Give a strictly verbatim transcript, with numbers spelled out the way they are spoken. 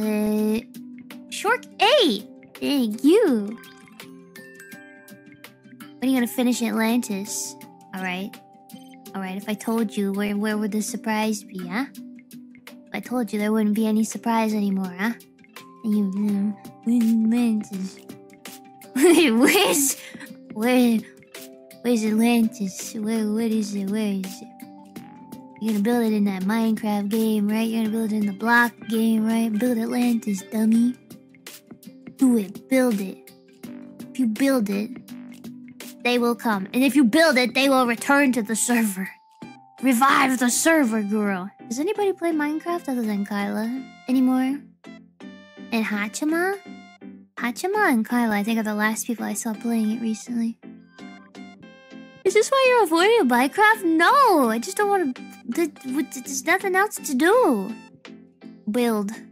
Uh, short A. Thank you. When are you gonna finish Atlantis? All right, all right. If I told you, where where would the surprise be, huh? If I told you, there wouldn't be any surprise anymore, huh? And you, um, Atlantis. Where's where? Where's Atlantis? Where? What is it? Where is it? You're gonna build it in that Minecraft game, right? You're gonna build it in the block game, right? Build Atlantis, dummy. Do it. Build it. If you build it, they will come. And if you build it, they will return to the server. Revive the server, girl. Does anybody play Minecraft other than Kyla anymore? And Hachima? Hachima and Kyla, I think, are the last people I saw playing it recently. Is this why you're avoiding Minecraft? No! I just don't want to... There's nothing else to do. Build.